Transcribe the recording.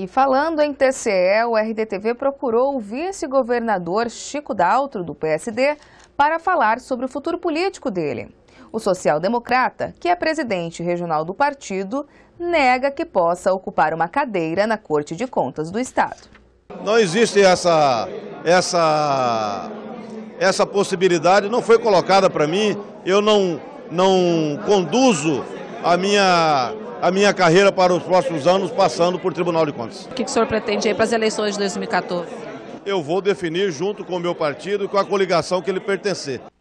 E falando em TCE, o RDTV procurou o vice-governador Chico Daltro, do PSD, para falar sobre o futuro político dele. O social-democrata, que é presidente regional do partido, nega que possa ocupar uma cadeira na Corte de Contas do Estado. Não existe essa possibilidade, não foi colocada para mim, eu não conduzo a minha carreira para os próximos anos passando por Tribunal de Contas. O que o senhor pretende aí para as eleições de 2014? Eu vou definir junto com o meu partido e com a coligação que ele pertencer.